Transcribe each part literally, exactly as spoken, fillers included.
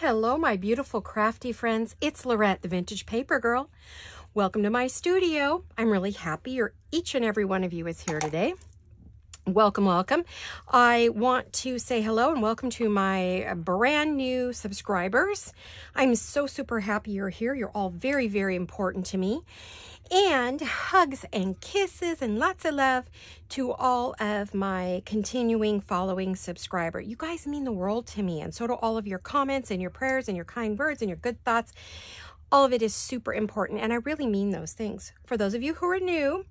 Hello, my beautiful crafty friends. It's Lorette, the Vintage Paper Girl. Welcome to my studio. I'm really happy you're, each and every one of you is here today. Welcome, welcome. I want to say hello and welcome to my brand new subscribers. I'm so super happy you're here. You're all very, very important to me. And hugs and kisses and lots of love to all of my continuing following subscriber. You guys mean the world to me, and so do all of your comments and your prayers and your kind words and your good thoughts. All of it is super important, and I really mean those things. For those of you who are new,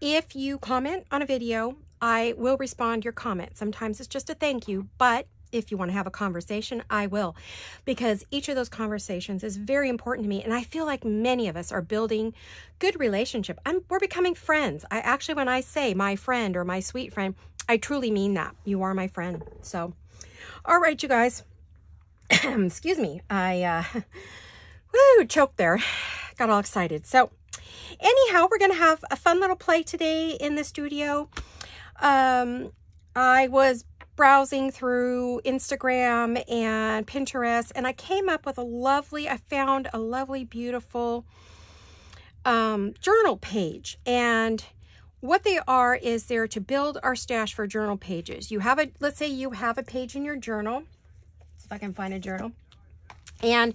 if you comment on a video, I will respond to your comment. Sometimes it's just a thank you, but if you want to have a conversation, I will, because each of those conversations is very important to me. And I feel like many of us are building good relationship. I'm, we're becoming friends. I actually, when I say my friend or my sweet friend, I truly mean that. You are my friend. So, all right, you guys, excuse me. I, uh, woo, choked there, got all excited. So anyhow, we're going to have a fun little play today in the studio. Um, I was browsing through Instagram and Pinterest, and I came up with a lovely, I found a lovely, beautiful um, journal page. And what they are is they're to build our stash for journal pages. You have a, let's say you have a page in your journal, see if I can find a journal, and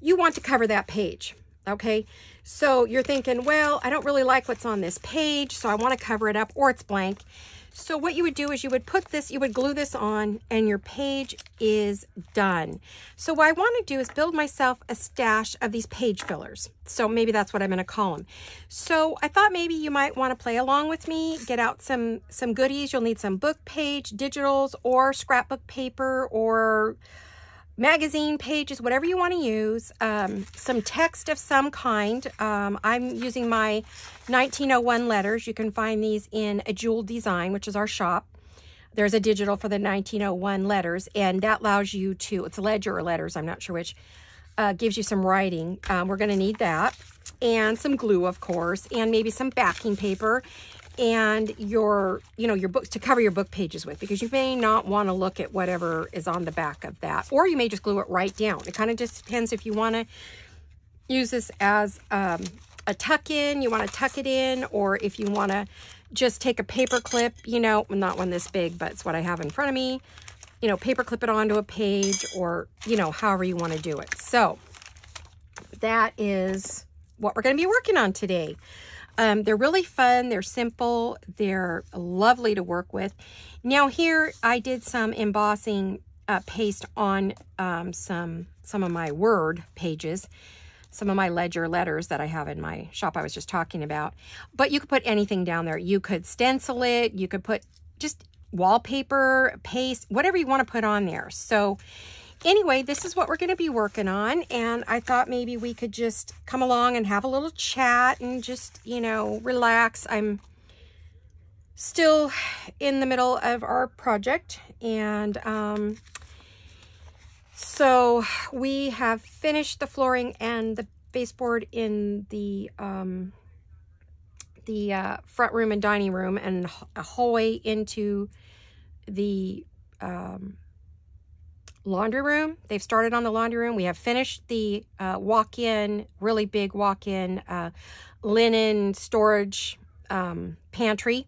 you want to cover that page. Okay, so you're thinking, well, I don't really like what's on this page, so I want to cover it up, or it's blank. So what you would do is you would put this, you would glue this on, and your page is done. So what I want to do is build myself a stash of these page fillers. So maybe that's what I'm going to call them. So I thought maybe you might want to play along with me, get out some, some goodies. You'll need some book page, digitals, or scrapbook paper, or magazine pages, whatever you want to use, um, some text of some kind. Um, I'm using my nineteen oh one letters. You can find these in AJeweled Design, which is our shop. There's a digital for the nineteen oh one letters, and that allows you to, it's ledger or letters, I'm not sure which, uh, gives you some writing. Um, we're going to need that, and some glue, of course, and maybe some backing paper, and your, you know, your books to cover your book pages with, because you may not want to look at whatever is on the back of that, or you may just glue it right down. It kind of just depends if you want to use this as um, a tuck in, you want to tuck it in, or if you want to just take a paper clip, you know, not one this big, but it's what I have in front of me, you know, paper clip it onto a page, or, you know, however you want to do it. So that is what we're going to be working on today. Um, they're really fun. They're simple. They're lovely to work with. Now here I did some embossing uh, paste on um, some some of my word pages, some of my ledger letters that I have in my shop I was just talking about. But you could put anything down there. You could stencil it. You could put just wallpaper, paste, whatever you want to put on there. So anyway, this is what we're going to be working on, and I thought maybe we could just come along and have a little chat and just, you know, relax. I'm still in the middle of our project, and um, so we have finished the flooring and the baseboard in the um, the uh, front room and dining room, and a hallway into the um, laundry room. They've started on the laundry room. We have finished the uh, walk-in, really big walk-in uh, linen storage um, pantry.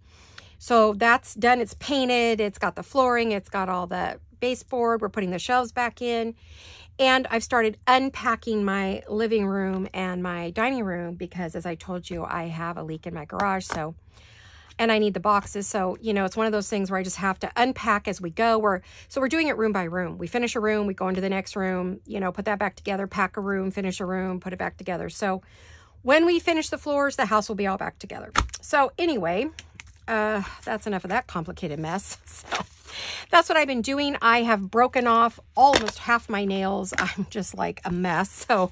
So that's done. It's painted. It's got the flooring. It's got all the baseboard. We're putting the shelves back in. And I've started unpacking my living room and my dining room because, as I told you, I have a leak in my garage. So, and I need the boxes. So, you know, it's one of those things where I just have to unpack as we go. We're, so we're doing it room by room. We finish a room, we go into the next room, you know, put that back together, pack a room, finish a room, put it back together. So when we finish the floors, the house will be all back together. So anyway, uh, that's enough of that complicated mess. So that's what I've been doing. I have broken off almost half my nails. I'm just like a mess. So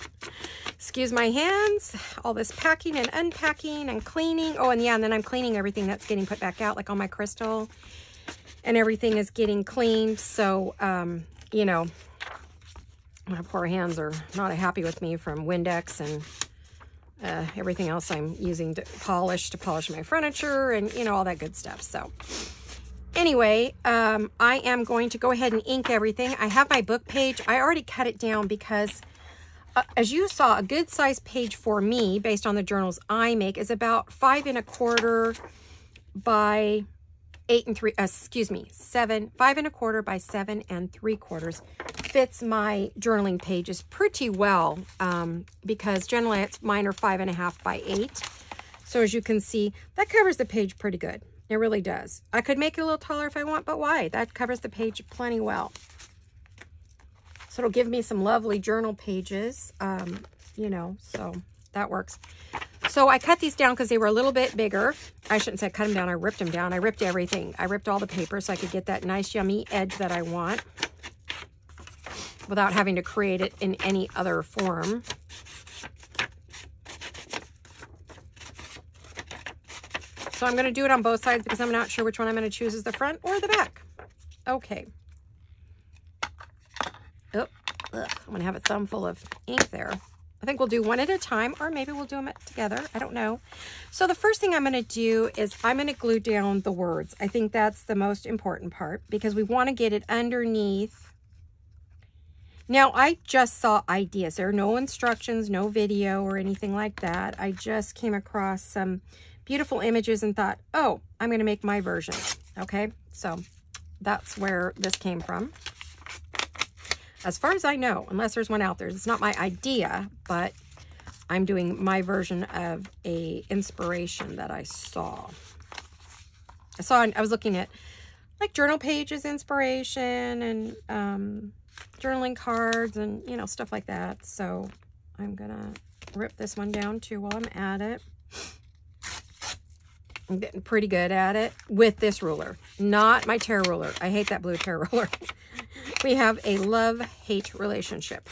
excuse my hands, all this packing and unpacking and cleaning. Oh, and yeah, and then I'm cleaning everything that's getting put back out, like all my crystal and everything is getting cleaned. So, um, you know, my poor hands are not happy with me from Windex and uh, everything else I'm using to polish, to polish my furniture and, you know, all that good stuff. So Anyway, um, I am going to go ahead and ink everything. I have my book page. I already cut it down because, uh, as you saw, a good size page for me, based on the journals I make, is about five and a quarter by eight and three, uh, excuse me, seven, five and a quarter by seven and three quarters. Fits my journaling pages pretty well, um, because generally it's mine are five and a half by eight. So as you can see, that covers the page pretty good. It really does. I could make it a little taller if I want, but why? That covers the page plenty well. So it'll give me some lovely journal pages, um, you know, so that works. So I cut these down because they were a little bit bigger. I shouldn't say I cut them down. I ripped them down. I ripped everything. I ripped all the paper so I could get that nice, yummy edge that I want without having to create it in any other form. So I'm going to do it on both sides because I'm not sure which one I'm going to choose as the front or the back. Okay. Oh, I'm going to have a thumb full of ink there. I think we'll do one at a time, or maybe we'll do them together. I don't know. So the first thing I'm going to do is I'm going to glue down the words. I think that's the most important part because we want to get it underneath. Now, I just saw ideas. There are no instructions, no video or anything like that. I just came across some beautiful images and thought, oh, I'm going to make my version. Okay, so that's where this came from. As far as I know, unless there's one out there, it's not my idea, but I'm doing my version of a inspiration that I saw. I saw, I was looking at like journal pages, inspiration, and um, journaling cards, and you know, stuff like that. So I'm gonna rip this one down too while I'm at it. I'm getting pretty good at it with this ruler, not my tear ruler. I hate that blue tear ruler. We have a love-hate relationship.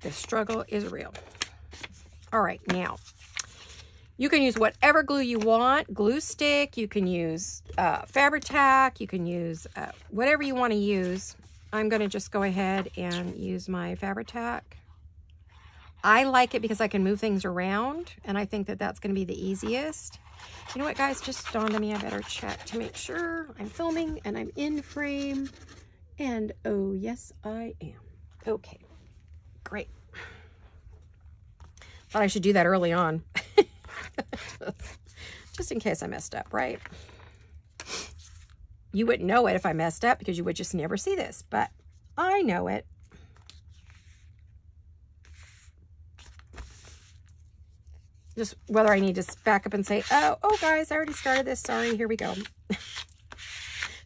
The struggle is real. All right, now, you can use whatever glue you want. Glue stick, you can use uh, Fabri-Tac, you can use uh, whatever you want to use. I'm going to just go ahead and use my Fabri-Tac. I like it because I can move things around, and I think that that's going to be the easiest. You know what, guys? Just dawned on me. I better check to make sure I'm filming and I'm in frame. And oh, yes, I am. Okay, great. Thought I should do that early on. Just in case I messed up, right? You wouldn't know it if I messed up because you would just never see this, but I know it. Just whether I need to back up and say, oh, oh, guys, I already started this. Sorry, here we go.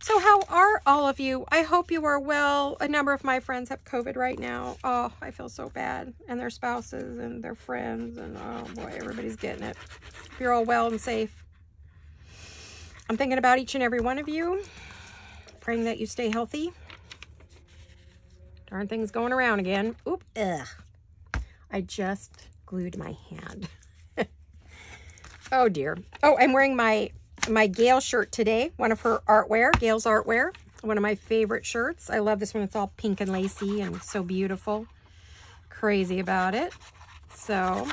So how are all of you? I hope you are well. A number of my friends have COVID right now. Oh, I feel so bad. And their spouses and their friends. And oh, boy, everybody's getting it. If you're all well and safe, I'm thinking about each and every one of you. Praying that you stay healthy. Darn thing's going around again. Oop, ugh. I just glued my hand. Oh dear. Oh, I'm wearing my, my Gail shirt today. One of her artwear, Gail's artwear. One of my favorite shirts. I love this one. It's all pink and lacy and so beautiful. Crazy about it. So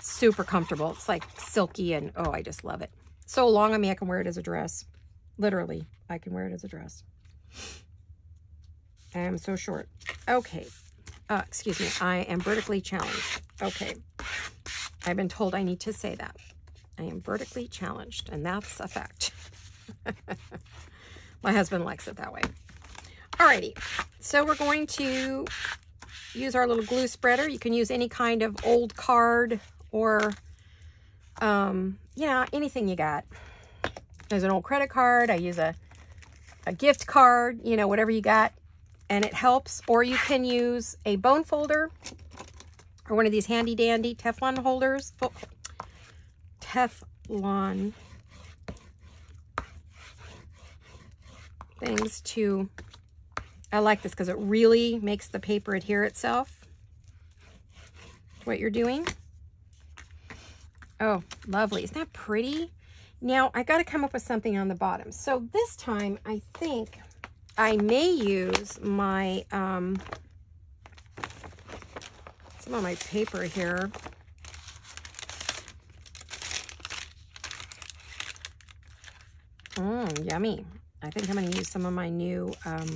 super comfortable. It's like silky and oh, I just love it. So long on me, I can wear it as a dress. Literally, I can wear it as a dress. I am so short. Okay. Uh, excuse me. I am vertically challenged. Okay. I've been told I need to say that. I am vertically challenged, and that's a fact. My husband likes it that way. Alrighty, so we're going to use our little glue spreader. You can use any kind of old card or, um, yeah, anything you got. There's an old credit card. I use a, a gift card, you know, whatever you got, and it helps. Or you can use a bone folder, or one of these handy dandy Teflon holders. Oh, Teflon things to, I like this because it really makes the paper adhere itself to what you're doing. Oh, lovely. Isn't that pretty? Now I got to come up with something on the bottom. So this time I think I may use my, um, on my paper here. Mmm, yummy. I think I'm going to use some of my new, um,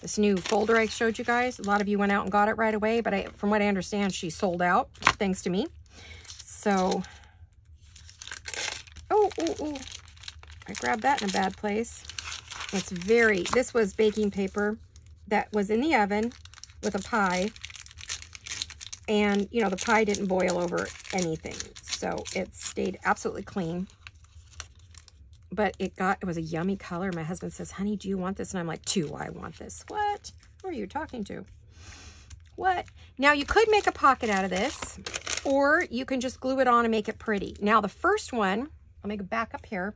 this new folder I showed you guys. A lot of you went out and got it right away, but I, from what I understand, she sold out, thanks to me. So, oh, oh, oh, I grabbed that in a bad place. It's very, this was baking paper that was in the oven with a pie. And, you know, the pie didn't boil over anything. So it stayed absolutely clean. But it got, it was a yummy color. My husband says, honey, do you want this? And I'm like, do I want this? What? Who are you talking to? What? Now you could make a pocket out of this, or you can just glue it on and make it pretty. Now the first one, I'll make it back up here.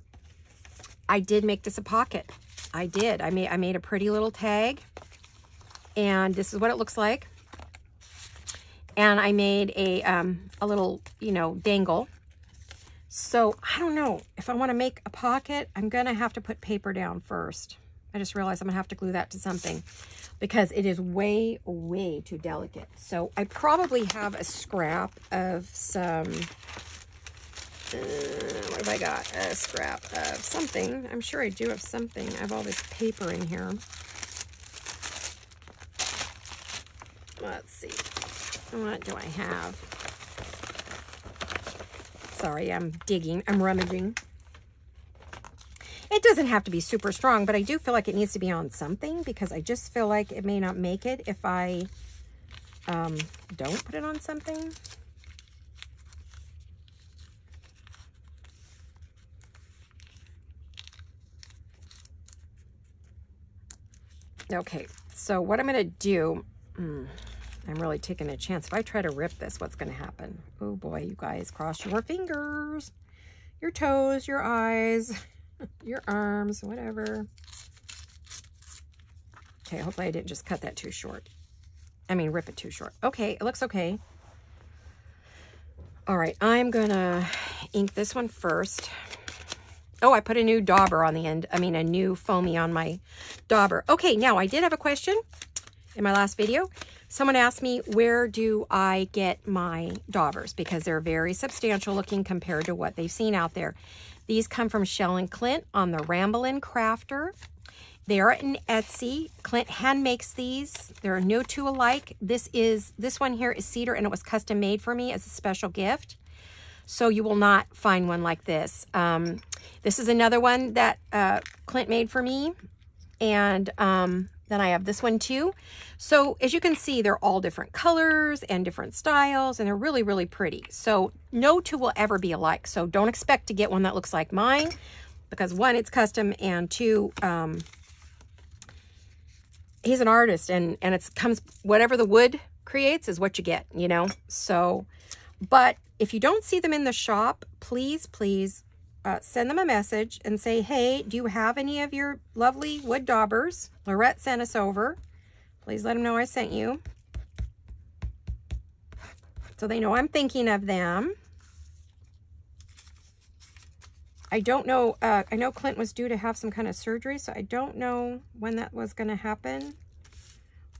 I did make this a pocket. I did. I made, I made a pretty little tag, and this is what it looks like. And I made a, um, a little, you know, dangle. So I don't know if I want to make a pocket. I'm going to have to put paper down first. I just realized I'm going to have to glue that to something because it is way, way too delicate. So I probably have a scrap of some, uh, what have I got? A scrap of something. I'm sure I do have something. I have all this paper in here. Let's see. What do I have? Sorry, I'm digging. I'm rummaging. It doesn't have to be super strong, but I do feel like it needs to be on something because I just feel like it may not make it if I um, don't put it on something. Okay, so what I'm going to do... Mm, I'm really taking a chance. If I try to rip this, what's going to happen? Oh boy, you guys, cross your fingers, your toes, your eyes, your arms, whatever. Okay, hopefully I didn't just cut that too short. I mean, rip it too short. Okay, it looks okay. All right, I'm going to ink this one first. Oh, I put a new dauber on the end. I mean, a new foamy on my dauber. Okay, now I did have a question in my last video. Someone asked me, where do I get my daubers? Because they're very substantial looking compared to what they've seen out there. These come from Shell and Clint on the Ramblin' Crafter. They are in Etsy. Clint hand makes these. There are no two alike. This is, this one here is cedar, and it was custom made for me as a special gift. So you will not find one like this. Um, this is another one that uh, Clint made for me. And... Um, Then I have this one too. So as you can see, they're all different colors and different styles, and they're really, really pretty. So no two will ever be alike. So don't expect to get one that looks like mine because one, it's custom, and two, um, he's an artist, and, and it comes, whatever the wood creates is what you get, you know? So, but if you don't see them in the shop, please, please Uh, send them a message and say, hey, do you have any of your lovely wood daubers? Lorette sent us over. Please let them know I sent you, so they know I'm thinking of them. I don't know. Uh, I know Clint was due to have some kind of surgery, so I don't know when that was going to happen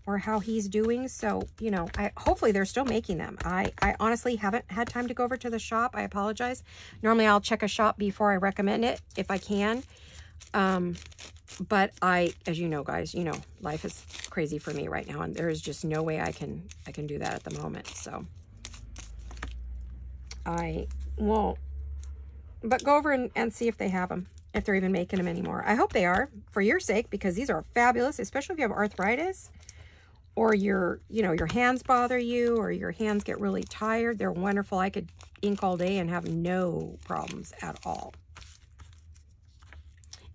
or how he's doing. So, you know, I hopefully they're still making them. I, I honestly haven't had time to go over to the shop. I apologize. Normally I'll check a shop before I recommend it if I can. Um, but I, as you know, guys, you know, life is crazy for me right now, and there is just no way I can, I can do that at the moment. So I won't, but go over and, and see if they have them, if they're even making them anymore. I hope they are, for your sake, because these are fabulous, especially if you have arthritis, or your, you know, your hands bother you, or your hands get really tired. They're wonderful. I could ink all day and have no problems at all.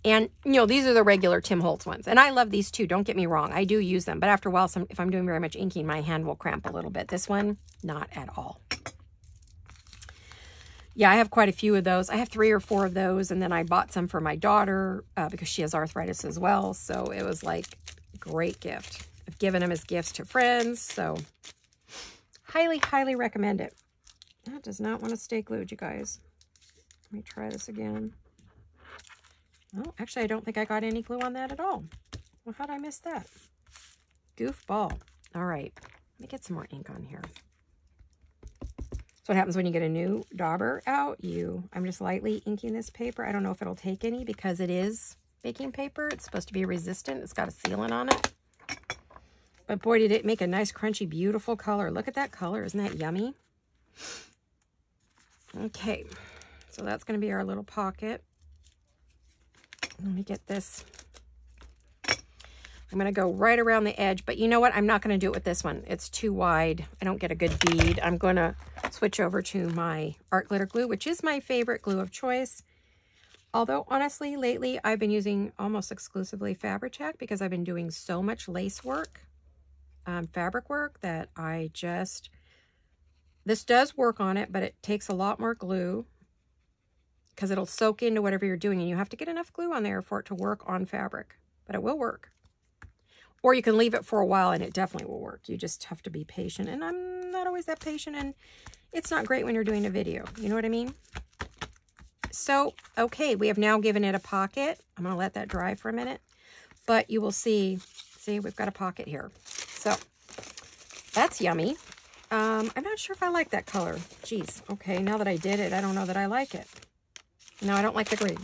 And, you know, these are the regular Tim Holtz ones. And I love these too. Don't get me wrong. I do use them. But after a while, some, if I'm doing very much inking, my hand will cramp a little bit. This one, not at all. Yeah, I have quite a few of those. I have three or four of those. And then I bought some for my daughter uh, because she has arthritis as well. So it was like a great gift. I've given them as gifts to friends, so highly, highly recommend it. That does not want to stay glued, you guys. Let me try this again. Oh, actually, I don't think I got any glue on that at all. Well, how'd I miss that? Goofball. All right, let me get some more ink on here. So what happens when you get a new dauber out, you, I'm just lightly inking this paper. I don't know if it'll take any because it is baking paper. It's supposed to be resistant. It's got a sealant on it. But boy, did it make a nice, crunchy, beautiful color. Look at that color. Isn't that yummy? Okay, so that's going to be our little pocket. Let me get this. I'm going to go right around the edge, but you know what? I'm not going to do it with this one. It's too wide. I don't get a good bead. I'm going to switch over to my art glitter glue, which is my favorite glue of choice. Although, honestly, lately I've been using almost exclusively Fabri-Tac because I've been doing so much lace work, um, fabric work, that I just... This does work on it, but it takes a lot more glue because it'll soak into whatever you're doing, and you have to get enough glue on there for it to work on fabric, but it will work. Or you can leave it for a while and it definitely will work. You just have to be patient. And I'm not always that patient, and it's not great when you're doing a video. You know what I mean? So, okay, we have now given it a pocket. I'm gonna let that dry for a minute. But you will see, see, we've got a pocket here. So, that's yummy. Um, I'm not sure if I like that color. Jeez, okay, now that I did it, I don't know that I like it. No, I don't like the green.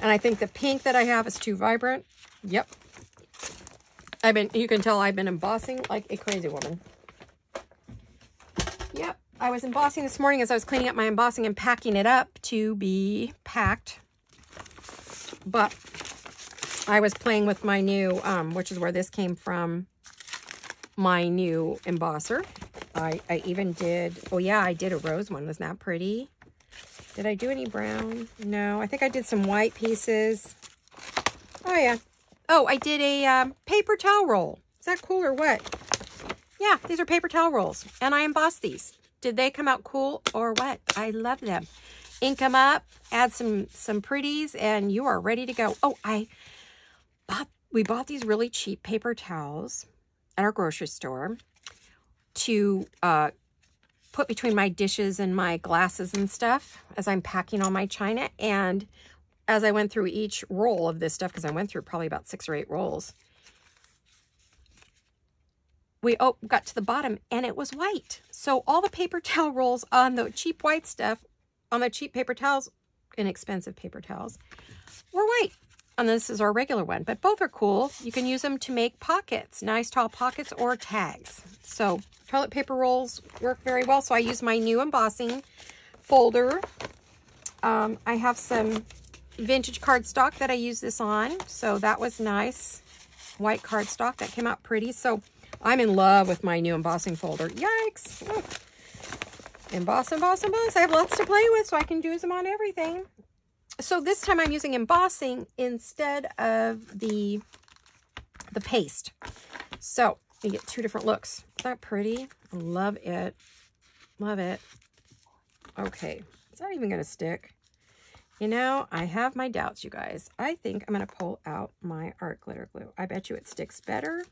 And I think the pink that I have is too vibrant. Yep. I've been, you can tell I've been embossing like a crazy woman. Yep, I was embossing this morning as I was cleaning up my embossing and packing it up to be packed. But I was playing with my new, um, which is where this came from, my new embosser. I, I even did, oh yeah, I did a rose one. Wasn't that pretty? Did I do any brown? No, I think I did some white pieces. Oh yeah. Oh, I did a um, paper towel roll. Is that cool or what? Yeah, these are paper towel rolls, and I embossed these. Did they come out cool or what? I love them. Ink them up, add some some pretties, and you are ready to go. Oh, I bought, we bought these really cheap paper towels at our grocery store to uh, put between my dishes and my glasses and stuff as I'm packing all my china. And as I went through each roll of this stuff, because I went through probably about six or eight rolls, we oh, got to the bottom and it was white. So all the paper towel rolls on the cheap white stuff, on the cheap paper towels, inexpensive paper towels, were white. And this is our regular one, but both are cool. You can use them to make pockets, nice tall pockets or tags. So toilet paper rolls work very well. So I use my new embossing folder. Um, I have some vintage cardstock that I used this on, so that was nice. White cardstock that came out pretty. So I'm in love with my new embossing folder. Yikes! Oh. Emboss, emboss, emboss. I have lots to play with, so I can do them on everything. So this time I'm using embossing instead of the the paste. So you get two different looks. Isn't that pretty? Love it. Love it. Okay, it's not even gonna stick. You know, I have my doubts, you guys. I think I'm going to pull out my art glitter glue. I bet you it sticks better.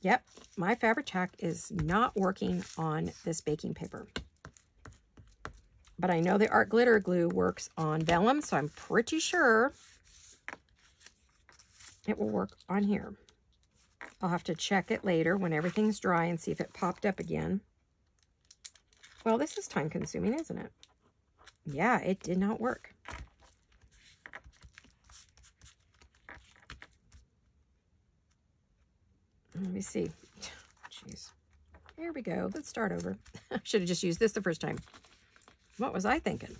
Yep, my Fabri-Tac is not working on this baking paper. But I know the art glitter glue works on vellum, so I'm pretty sure it will work on here. I'll have to check it later when everything's dry and see if it popped up again. Well, this is time-consuming, isn't it? Yeah, it did not work. Let me see. Jeez. Here we go. Let's start over. I should have just used this the first time. What was I thinking?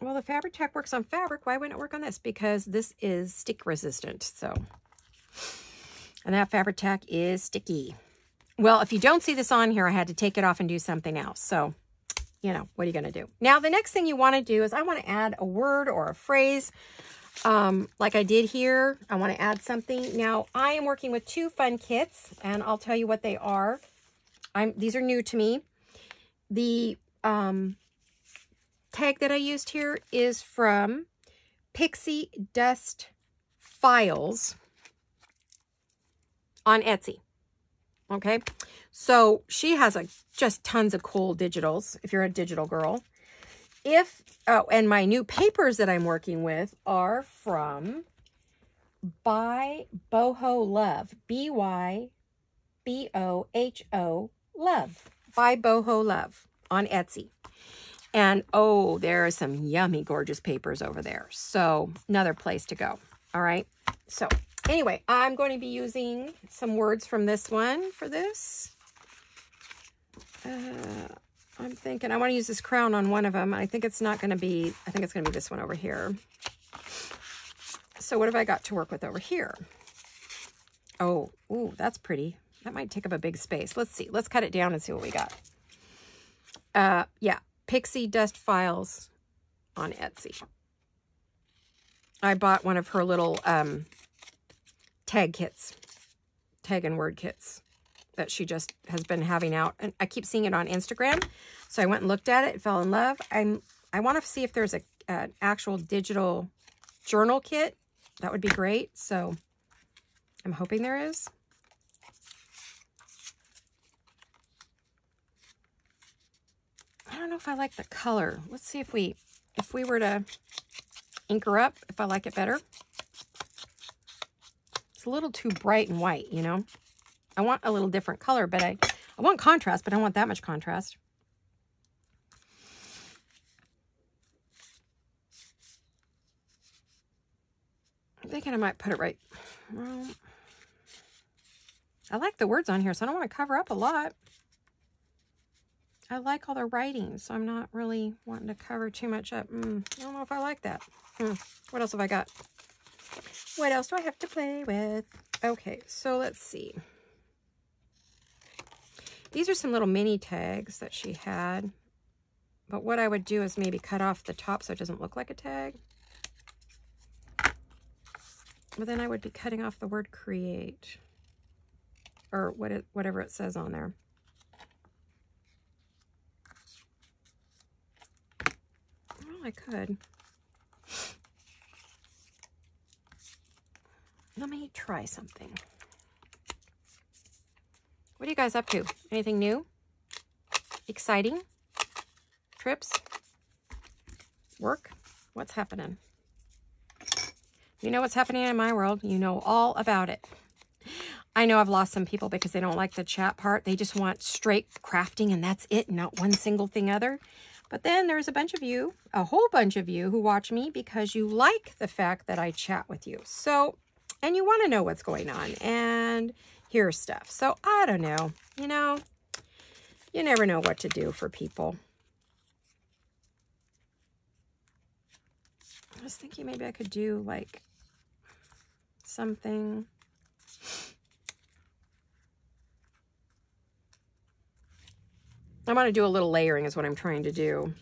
Well, the Fabri-Tac works on fabric. Why wouldn't it work on this? Because this is stick resistant. So, and that Fabri-Tac is sticky. Well, if you don't see this on here, I had to take it off and do something else. So, you know, what are you going to do? Now, the next thing you want to do is I want to add a word or a phrase um, like I did here. I want to add something. Now, I am working with two fun kits, and I'll tell you what they are. I'm These are new to me. The um, tag that I used here is from Pixie Dust Files on Etsy. Okay, so she has a, just tons of cool digitals, if you're a digital girl. If, oh, and my new papers that I'm working with are from Byboho Love, B Y B O H O Love, Byboho Love on Etsy. And oh, there are some yummy, gorgeous papers over there. So another place to go. All right. So anyway, I'm going to be using some words from this one for this. Uh, I'm thinking I want to use this crown on one of them. I think it's not going to be, I think it's going to be this one over here. So what have I got to work with over here? Oh, ooh, that's pretty. That might take up a big space. Let's see. Let's cut it down and see what we got. Uh, yeah. Pixie Dust Files on Etsy. I bought one of her little um, tag kits, tag and word kits that she just has been having out. And I keep seeing it on Instagram. So I went and looked at it, fell in love. I'm, I want to see if there's a, an actual digital journal kit. That would be great. So I'm hoping there is. I don't know if I like the color. Let's see if we, if we were to ink her up, if I like it better. It's a little too bright and white, you know. I want a little different color, but I, I want contrast, but I don't want that much contrast. I'm thinking I might put it right. Well, I like the words on here, so I don't want to cover up a lot. I like all the writing, so I'm not really wanting to cover too much up. Mm, I don't know if I like that. Mm, what else have I got? What else do I have to play with? Okay, so let's see. These are some little mini tags that she had. But what I would do is maybe cut off the top so it doesn't look like a tag. But then I would be cutting off the word create. Or what it, whatever it says on there. I could. Let me try something. What are you guys up to? Anything new? Exciting? Trips? Work? What's happening? You know what's happening in my world. You know all about it. I know I've lost some people because they don't like the chat part. They just want straight crafting and that's it. Not one single thing other. But then there's a bunch of you, a whole bunch of you who watch me because you like the fact that I chat with you. So, and you want to know what's going on and hear stuff. So I don't know, you know, you never know what to do for people. I was thinking maybe I could do like something. I want to do a little layering is what I'm trying to do.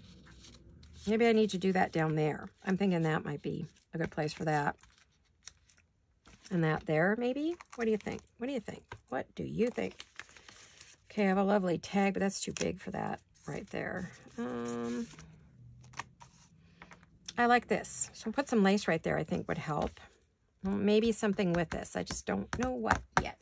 Maybe I need to do that down there. I'm thinking that might be a good place for that. And that there, maybe? What do you think? What do you think? What do you think? Okay, I have a lovely tag, but that's too big for that right there. Um, I like this. So put some lace right there, I think would help. Maybe something with this. I just don't know what yet.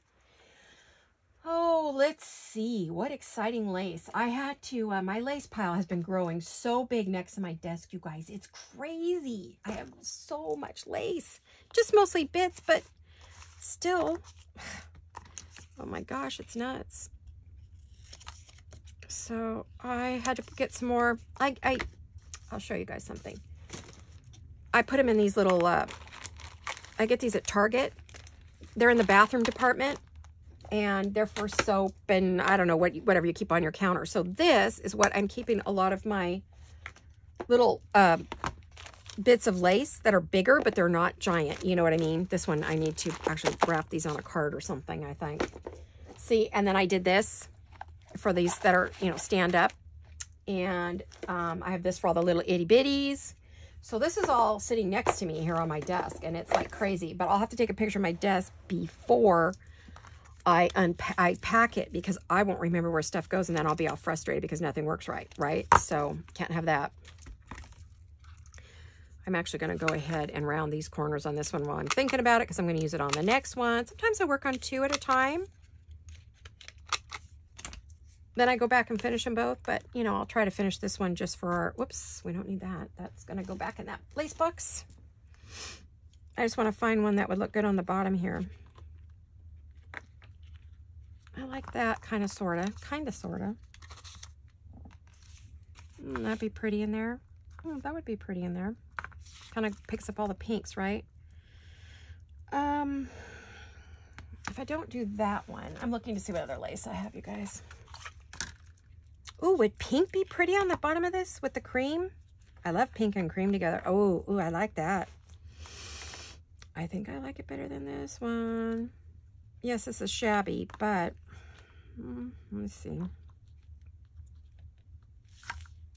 Oh, let's see. What exciting lace. I had to, uh, my lace pile has been growing so big next to my desk, you guys. It's crazy. I have so much lace. Just mostly bits, but still. Oh my gosh, it's nuts. So I had to get some more. I, I, I'll show you guys something. I put them in these little, uh, I get these at Target. They're in the bathroom department. And they're for soap and I don't know what, whatever you keep on your counter. So this is what I'm keeping a lot of my little uh, bits of lace that are bigger, but they're not giant. You know what I mean? This one, I need to actually wrap these on a card or something, I think. See, and then I did this for these that are, you know, stand up. And um, I have this for all the little itty bitties. So this is all sitting next to me here on my desk and it's like crazy, but I'll have to take a picture of my desk before I unpack, I pack it because I won't remember where stuff goes and then I'll be all frustrated because nothing works right, right? So can't have that. I'm actually going to go ahead and round these corners on this one while I'm thinking about it because I'm going to use it on the next one. Sometimes I work on two at a time. Then I go back and finish them both, but you know, I'll try to finish this one just for our, whoops, we don't need that. That's going to go back in that lace box. I just want to find one that would look good on the bottom here. I like that kind of, sort of, kind of, sort of. Mm, that'd be pretty in there. Oh, that would be pretty in there. Kind of picks up all the pinks, right? Um, if I don't do that one, I'm looking to see what other lace I have, you guys. Ooh, would pink be pretty on the bottom of this with the cream? I love pink and cream together. Oh, ooh, I like that. I think I like it better than this one. Yes, this is shabby, but mm, let's see. Let's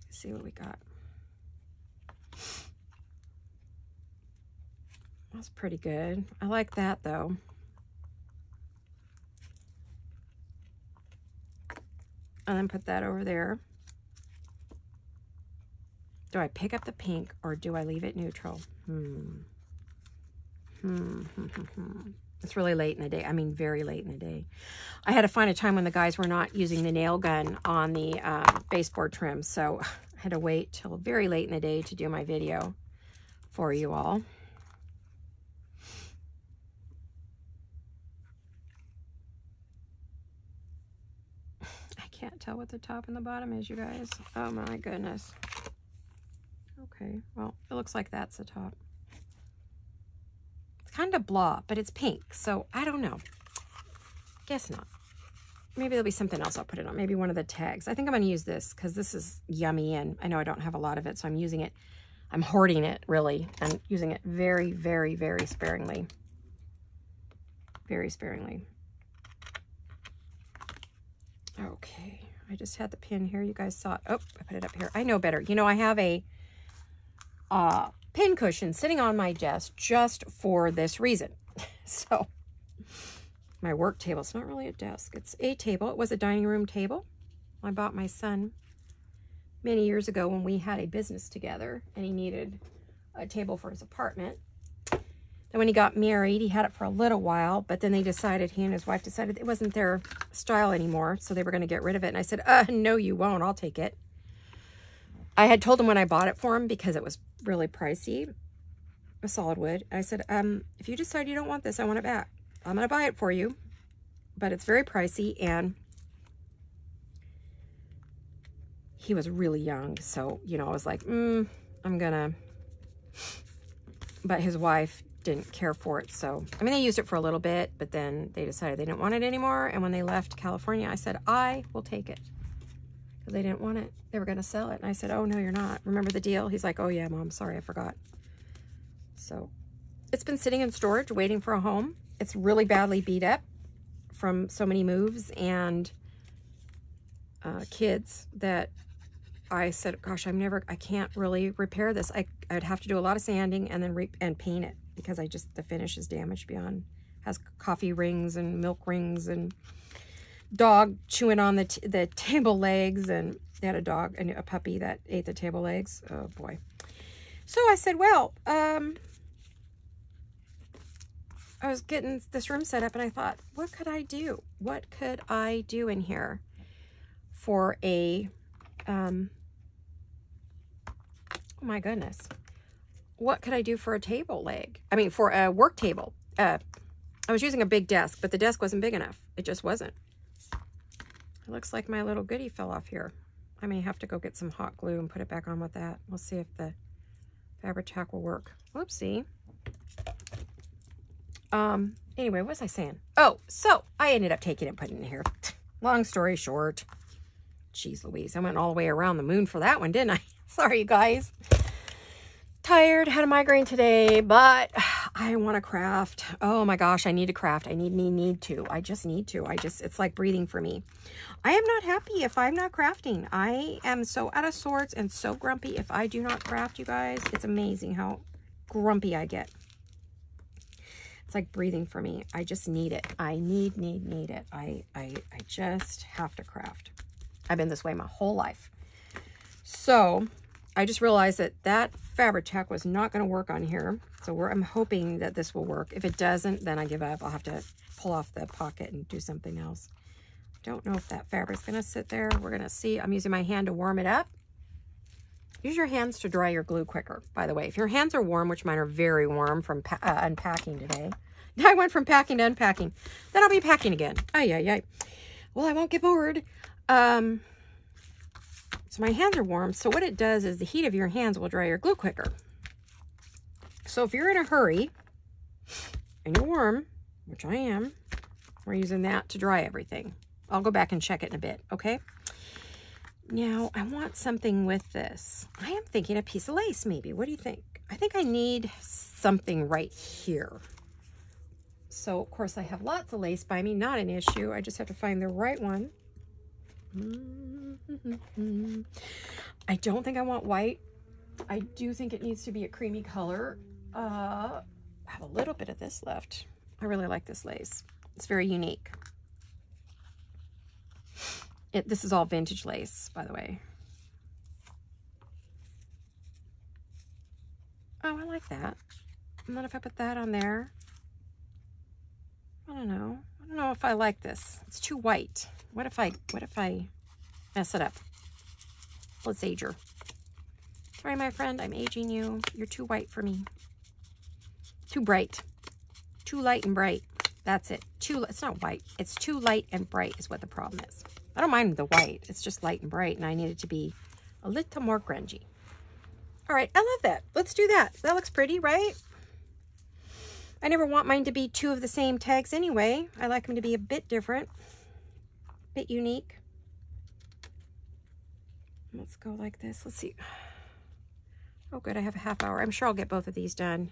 see what we got. That's pretty good. I like that though. And then put that over there. Do I pick up the pink or do I leave it neutral? Hmm. Hmm. It's really late in the day. I mean, very late in the day. I had to find a time when the guys were not using the nail gun on the uh, baseboard trim. So I had to wait till very late in the day to do my video for you all. Can't tell what the top and the bottom is, you guys. Oh my goodness. Okay, well, it looks like that's the top. It's kind of blah, but it's pink, so I don't know. Guess not. Maybe there'll be something else I'll put it on. Maybe one of the tags. I think I'm going to use this because this is yummy, and I know I don't have a lot of it, so I'm using it. I'm hoarding it, really. I'm using it very, very, very sparingly. Very sparingly. Okay, I just had the pin here. You guys saw it. Oh, I put it up here. I know better. You know, I have a uh, pin cushion sitting on my desk just for this reason. So my work table, it's not really a desk. It's a table. It was a dining room table. I bought my son many years ago when we had a business together and he needed a table for his apartment. Then when he got married, he had it for a little while, but then they decided, he and his wife decided it wasn't their style anymore, so they were going to get rid of it. And I said, uh, no, you won't. I'll take it. I had told him when I bought it for him because it was really pricey, a solid wood. And I said, um, if you decide you don't want this, I want it back. I'm going to buy it for you, but it's very pricey. And he was really young. So, you know, I was like, mm, I'm going to, but his wife didn't care for it. So, I mean, they used it for a little bit, but then they decided they didn't want it anymore. And when they left California, I said, I will take it. Because they didn't want it. They were going to sell it. And I said, oh, no, you're not. Remember the deal? He's like, oh, yeah, Mom, sorry, I forgot. So, it's been sitting in storage, waiting for a home. It's really badly beat up from so many moves and uh, kids that I said, gosh, I'm never, I can't really repair this. I, I'd have to do a lot of sanding and then re and paint it. Because I just, the finish is damaged beyond, has coffee rings and milk rings and dog chewing on the, t the table legs. And they had a dog and a puppy that ate the table legs. Oh boy. So I said, well, um, I was getting this room set up and I thought, what could I do? What could I do in here for a, um, oh my goodness. What could I do for a table leg? I mean, for a work table. Uh, I was using a big desk, but the desk wasn't big enough. It just wasn't. It looks like my little goodie fell off here. I may have to go get some hot glue and put it back on with that. We'll see if the Fabri-Tac will work. Whoopsie. Um, anyway, what was I saying? Oh, so I ended up taking it and putting it in here. Long story short. Jeez Louise, I went all the way around the moon for that one, didn't I? Sorry, you guys. Tired, had a migraine today, but I want to craft. Oh my gosh, I need to craft. I need, need, need to. I just need to. I just, it's like breathing for me. I am not happy if I'm not crafting. I am so out of sorts and so grumpy if I do not craft, you guys. It's amazing how grumpy I get. It's like breathing for me. I just need it. I need, need, need it. I, I, I just have to craft. I've been this way my whole life. So I just realized that that Fabri-Tac was not going to work on here. So we're, I'm hoping that this will work. If it doesn't, then I give up. I'll have to pull off the pocket and do something else. Don't know if that fabric's going to sit there. We're going to see. I'm using my hand to warm it up. Use your hands to dry your glue quicker, by the way. If your hands are warm, which mine are very warm from pa uh, unpacking today. I went from packing to unpacking. Then I'll be packing again. Ay, ay, ay. well, I won't get bored. Um, so my hands are warm. So what it does is the heat of your hands will dry your glue quicker. So if you're in a hurry and you're warm, which I am, we're using that to dry everything. I'll go back and check it in a bit, okay? Now, I want something with this. I am thinking a piece of lace, maybe. What do you think? I think I need something right here. So, of course, I have lots of lace by me. Not an issue. I just have to find the right one. Mm-hmm. I don't think I want white. I do think it needs to be a creamy color. Uh, I have a little bit of this left. I really like this lace. It's very unique. It, this is all vintage lace, by the way. Oh, I like that. And what if I put that on there? I don't know. I don't know if I like this. It's too white. What if I, what if I mess it up? Let's age her. Sorry, my friend, I'm aging you. You're too white for me. Too bright. Too light and bright. That's it. Too, it's not white. It's too light and bright is what the problem is. I don't mind the white. It's just light and bright, and I need it to be a little more grungy. All right, I love that. Let's do that. That looks pretty, right? I never want mine to be two of the same tags anyway. I like them to be a bit different, a bit unique. Let's go like this. Let's see. Oh, good. I have a half hour. I'm sure I'll get both of these done.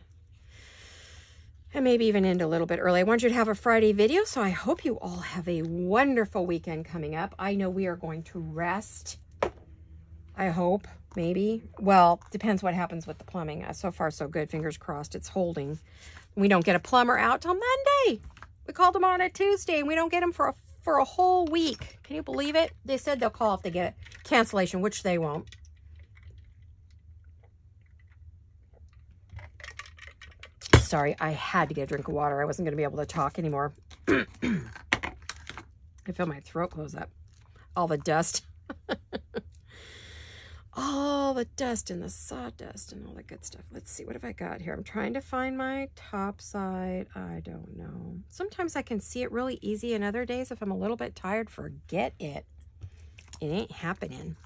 And maybe even end a little bit early. I want you to have a Friday video, so I hope you all have a wonderful weekend coming up. I know we are going to rest. I hope, maybe. Well, depends what happens with the plumbing. So far, so good. Fingers crossed it's holding. We don't get a plumber out till Monday. We called them on a Tuesday, and we don't get them for a, for a whole week. Can you believe it? They said they'll call if they get a cancellation, which they won't. Sorry, I had to get a drink of water. I wasn't going to be able to talk anymore. I feel my throat close up. All the dust. All the dust and the sawdust and all the good stuff. Let's see, what have I got here? I'm trying to find my top side. I don't know. Sometimes I can see it really easy, and other days, if I'm a little bit tired, forget it. It ain't happening.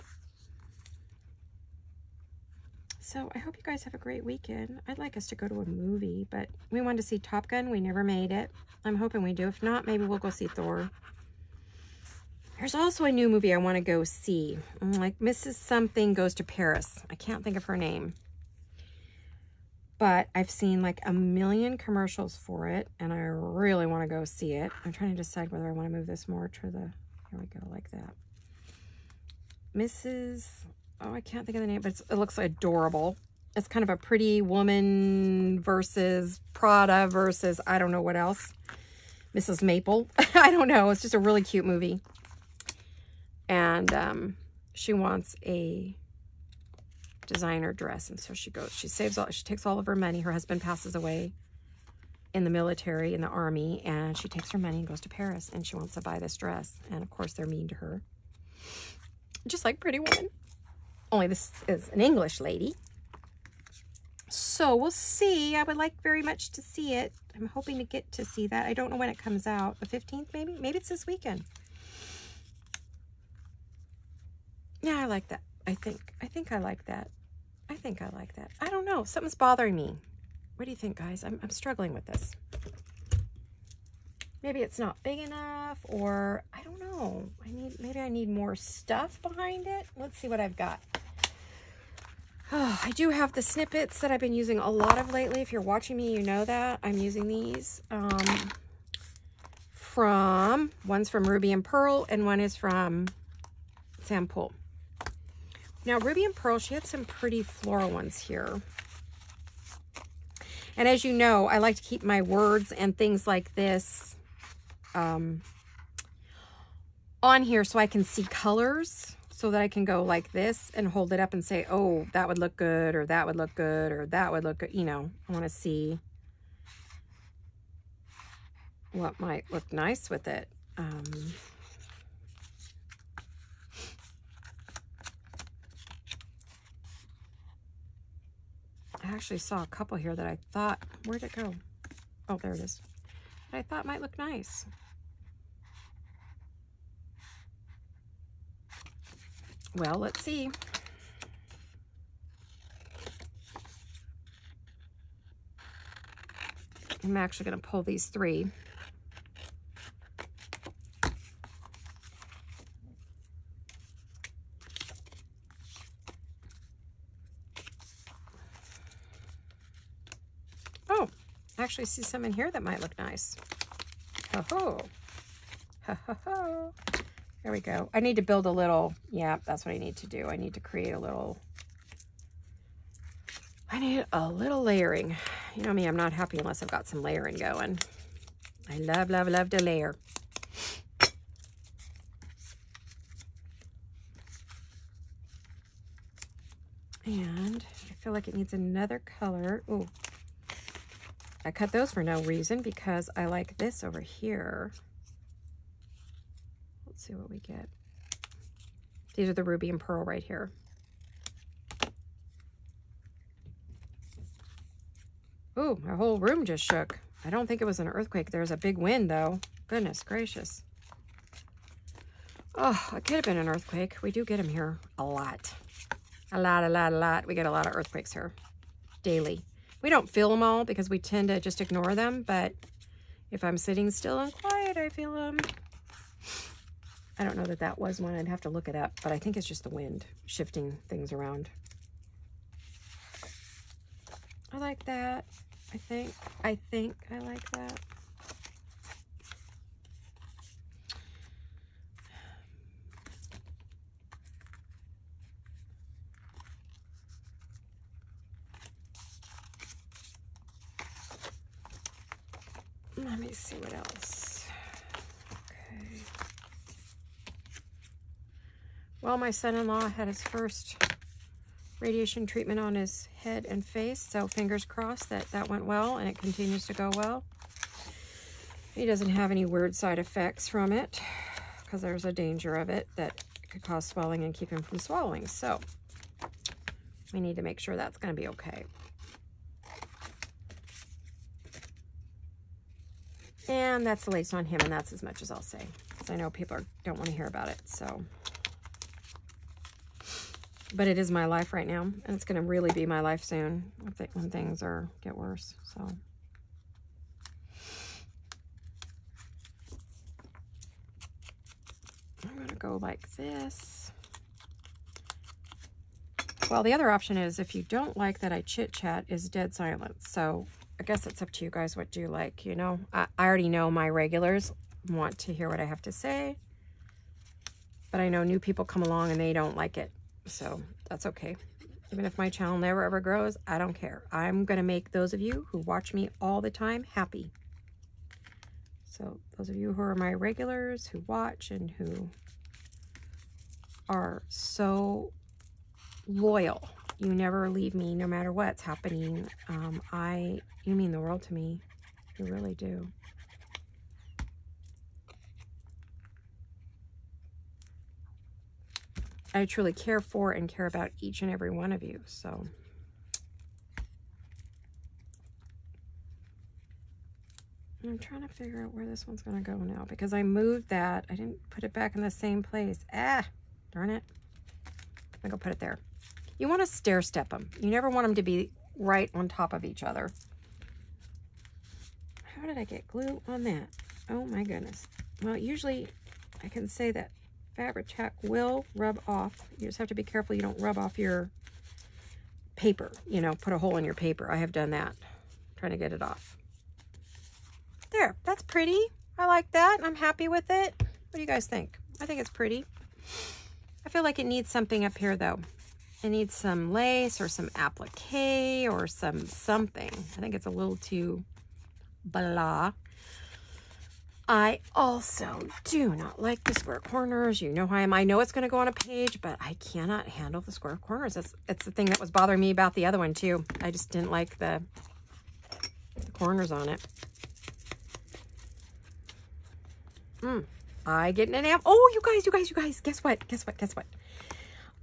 So I hope you guys have a great weekend. I'd like us to go to a movie, but we wanted to see Top Gun. We never made it. I'm hoping we do. If not, maybe we'll go see Thor. There's also a new movie I want to go see. I'm like, Missus Something Goes to Paris. I can't think of her name. But I've seen like a million commercials for it, and I really want to go see it. I'm trying to decide whether I want to move this more to the... Here we go, like that. Missus Oh, I can't think of the name, but it's, it looks adorable. It's kind of a pretty woman versus Prada versus I don't know what else. Missus Maple. I don't know. It's just a really cute movie. And um, she wants a designer dress. And so she goes, she saves all, she takes all of her money. Her husband passes away in the military, in the army. And she takes her money and goes to Paris. And she wants to buy this dress. And of course, they're mean to her. Just like Pretty Woman. Only this is an English lady. So we'll see. I would like very much to see it. I'm hoping to get to see that. I don't know when it comes out. The fifteenth maybe? Maybe it's this weekend. Yeah, I like that. I think. I think I like that. I think I like that. I don't know. Something's bothering me. What do you think, guys? I'm, I'm struggling with this. Maybe it's not big enough, or I don't know. I need maybe I need more stuff behind it. Let's see what I've got. Oh, I do have the snippets that I've been using a lot of lately. If you're watching me, you know that I'm using these um, from, one's from Ruby and Pearl and one is from Sam Poole. Now Ruby and Pearl, she had some pretty floral ones here. And as you know, I like to keep my words and things like this um, on here so I can see colors. So that I can go like this and hold it up and say, oh, that would look good, or that would look good, or that would look good. You know, I want to see what might look nice with it. Um, I actually saw a couple here that I thought, where'd it go? Oh, there it is. That I thought might look nice. Well, let's see. I'm actually going to pull these three. Oh, actually see some in here that might look nice. Ho ho. Ho ho ho. There we go. I need to build a little, yeah, that's what I need to do. I need to create a little, I need a little layering. You know me, I'm not happy unless I've got some layering going. I love, love, love to layer. And I feel like it needs another color. Ooh. I cut those for no reason because I like this over here. Let's see what we get. These are the Ruby and Pearl right here. Ooh, my whole room just shook. I don't think it was an earthquake. There's a big wind though. Goodness gracious. Oh, it could have been an earthquake. We do get them here a lot. A lot, a lot, a lot. We get a lot of earthquakes here daily. We don't feel them all because we tend to just ignore them, but if I'm sitting still and quiet, I feel them. I don't know that that was one. I'd have to look it up, but I think it's just the wind shifting things around. I like that. I think, I think I like that. Let me see what else. Well, my son-in-law had his first radiation treatment on his head and face, so fingers crossed that that went well and it continues to go well. He doesn't have any weird side effects from it because there's a danger of it that it could cause swelling and keep him from swallowing. So we need to make sure that's going to be okay. And that's the latest on him, and that's as much as I'll say because I know people are, don't want to hear about it. So. But it is my life right now, and it's going to really be my life soon when things are get worse. So, I'm going to go like this. Well, the other option is if you don't like that I chit-chat is dead silence. So, I guess it's up to you guys what do you like, you know? I, I already know my regulars want to hear what I have to say, but I know new people come along and they don't like it. So that's okay. Even if my channel never ever grows, I don't care. I'm going to make those of you who watch me all the time happy. So those of you who are my regulars, who watch and who are so loyal, you never leave me no matter what's happening. Um, I, you mean the world to me. You really do. I truly care for and care about each and every one of you, so. I'm trying to figure out where this one's gonna go now because I moved that. I didn't put it back in the same place. Ah, darn it. I'm gonna put it there. You wanna stair step them. You never want them to be right on top of each other. How did I get glue on that? Oh my goodness. Well, usually I can say that Fabri-Tac will rub off. You just have to be careful you don't rub off your paper, you know, put a hole in your paper. I have done that, I'm trying to get it off. There, that's pretty. I like that. I'm happy with it. What do you guys think? I think it's pretty. I feel like it needs something up here though. It needs some lace or some applique or some something. I think it's a little too blah. I also do not like the square corners. You know how I am. I know it's going to go on a page, but I cannot handle the square corners. That's, that's the thing that was bothering me about the other one, too. I just didn't like the, the corners on it. Mm, I get an amp. Oh, you guys, you guys, you guys. Guess what? Guess what? Guess what?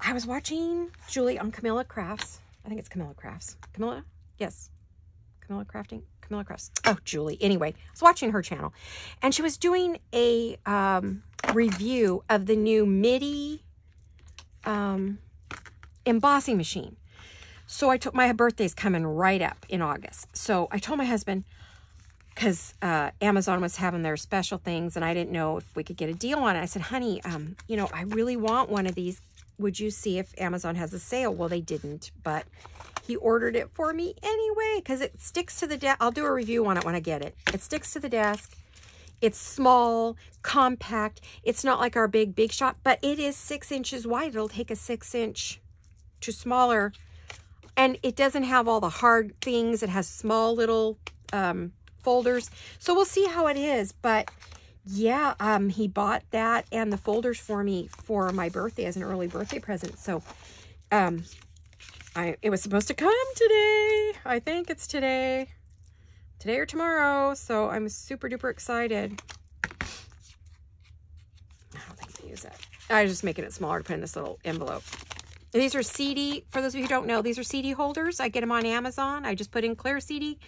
I was watching Julie on Camilla Crafts. I think it's Camilla Crafts. Camilla? Yes. Camilla Crafting? Camilla Crafts. Oh, Julie. Anyway, I was watching her channel and she was doing a um, review of the new MIDI um, embossing machine. So I took, my birthday's coming right up in August. So I told my husband, because uh, Amazon was having their special things and I didn't know if we could get a deal on it. I said, honey, um, you know, I really want one of these. Would you see if Amazon has a sale? Well, they didn't, but he ordered it for me anyway because it sticks to the desk. I'll do a review on it when I get it. It sticks to the desk. It's small, compact. It's not like our big, big shot, but it is six inches wide. It'll take a six inch to smaller. And it doesn't have all the hard things. It has small little um, folders. So we'll see how it is. But yeah, um, he bought that and the folders for me for my birthday as an early birthday present. So um, I, it was supposed to come today. I think it's today. Today or tomorrow. So I'm super duper excited. I don't think they use that. I was just making it smaller to put in this little envelope. These are C D, for those of you who don't know, these are C D holders. I get them on Amazon. I just put in clear C D,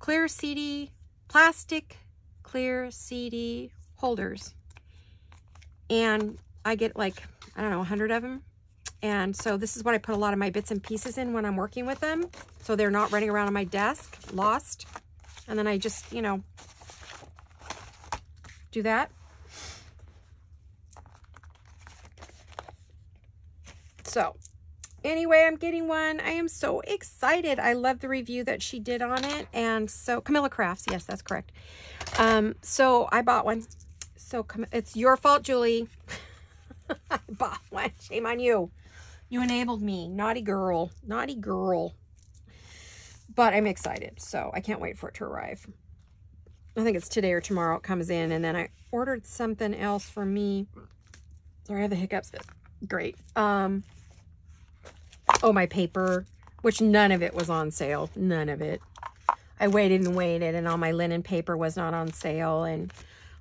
clear C D, plastic, clear C D holders. And I get like, I don't know, a hundred of them. And so this is what I put a lot of my bits and pieces in when I'm working with them. So they're not running around on my desk, lost. And then I just, you know, do that. So anyway, I'm getting one. I am so excited. I love the review that she did on it. And so Camilla Crafts. Yes, that's correct. Um, so I bought one. So it's your fault, Julie. I bought one. Shame on you. You enabled me. Naughty girl. Naughty girl. But I'm excited. So I can't wait for it to arrive. I think it's today or tomorrow it comes in. And then I ordered something else for me. Sorry, I have the hiccups. Great. Um, Oh, my paper, which none of it was on sale. None of it. I waited and waited, and all my linen paper was not on sale, and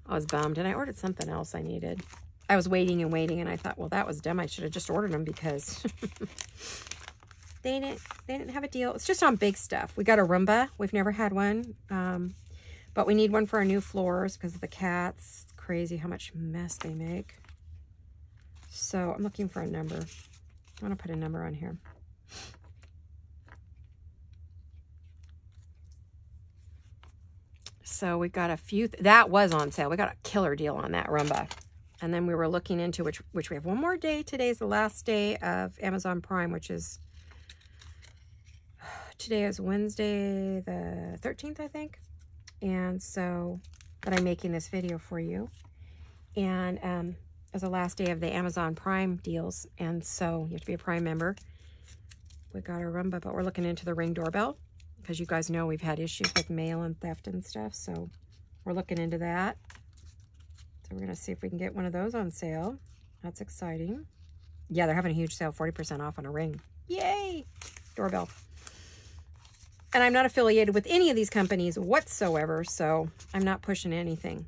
I was bummed. And I ordered something else I needed. I was waiting and waiting, and I thought, well, that was dumb. I should have just ordered them because they didn't they didn't have a deal. It's just on big stuff. We got a Roomba. We've never had one, um, but we need one for our new floors because of the cats. It's crazy how much mess they make. So I'm looking for a number. I want to put a number on here. So we got a few, th that was on sale. We got a killer deal on that Roomba. And then we were looking into, which, which we have one more day. Today is the last day of Amazon Prime, which is, today is Wednesday the thirteenth, I think. And so, but I'm making this video for you. And, um, was the last day of the Amazon Prime deals, and so you have to be a Prime member. We got our Roomba, but we're looking into the Ring doorbell because you guys know we've had issues with mail and theft and stuff, so we're looking into that. So we're gonna see if we can get one of those on sale. That's exciting. Yeah, they're having a huge sale, forty percent off on a Ring. Yay! Doorbell. And I'm not affiliated with any of these companies whatsoever, so I'm not pushing anything.